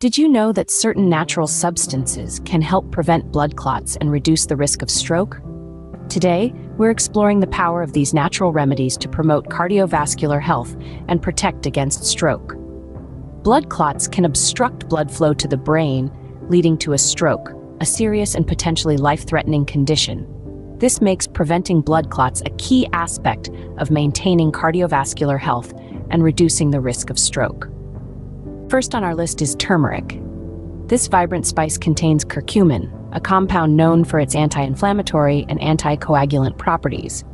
Did you know that certain natural substances can help prevent blood clots and reduce the risk of stroke? Today, we're exploring the power of these natural remedies to promote cardiovascular health and protect against stroke. Blood clots can obstruct blood flow to the brain, leading to a stroke, a serious and potentially life-threatening condition. This makes preventing blood clots a key aspect of maintaining cardiovascular health and reducing the risk of stroke. First on our list is turmeric. This vibrant spice contains curcumin, a compound known for its anti-inflammatory and anticoagulant properties.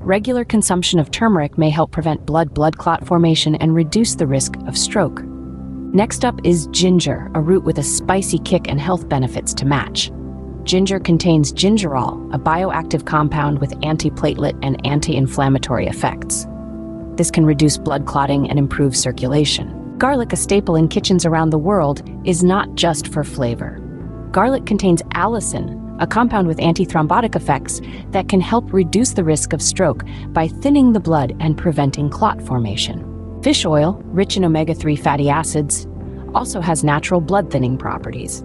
Regular consumption of turmeric may help prevent blood clot formation and reduce the risk of stroke. Next up is ginger, a root with a spicy kick and health benefits to match. Ginger contains gingerol, a bioactive compound with antiplatelet and anti-inflammatory effects. This can reduce blood clotting and improve circulation. Garlic, a staple in kitchens around the world, is not just for flavor. Garlic contains allicin, a compound with antithrombotic effects that can help reduce the risk of stroke by thinning the blood and preventing clot formation. Fish oil, rich in omega-3 fatty acids, also has natural blood-thinning properties.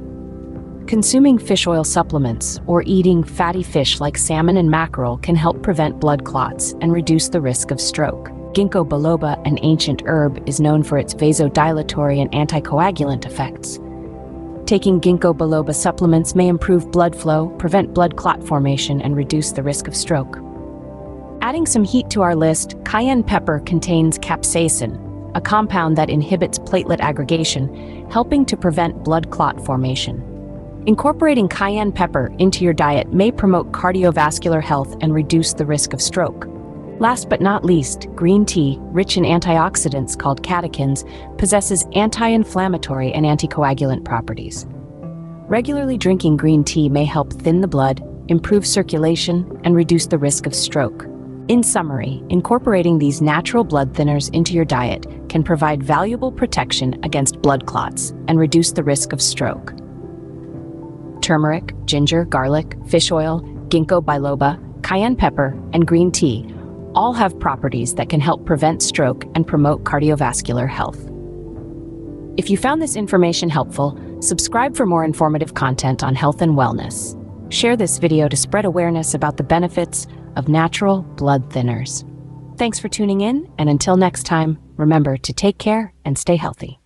Consuming fish oil supplements or eating fatty fish like salmon and mackerel can help prevent blood clots and reduce the risk of stroke. Ginkgo biloba, an ancient herb, is known for its vasodilatory and anticoagulant effects. Taking ginkgo biloba supplements may improve blood flow, prevent blood clot formation, and reduce the risk of stroke. Adding some heat to our list, cayenne pepper contains capsaicin, a compound that inhibits platelet aggregation, helping to prevent blood clot formation. Incorporating cayenne pepper into your diet may promote cardiovascular health and reduce the risk of stroke. Last but not least, green tea, rich in antioxidants called catechins, possesses anti-inflammatory and anticoagulant properties. Regularly drinking green tea may help thin the blood, improve circulation, and reduce the risk of stroke. In summary, incorporating these natural blood thinners into your diet can provide valuable protection against blood clots and reduce the risk of stroke. Turmeric, ginger, garlic, fish oil, ginkgo biloba, cayenne pepper, and green tea all have properties that can help prevent stroke and promote cardiovascular health. If you found this information helpful, subscribe for more informative content on health and wellness. Share this video to spread awareness about the benefits of natural blood thinners. Thanks for tuning in, and until next time, remember to take care and stay healthy.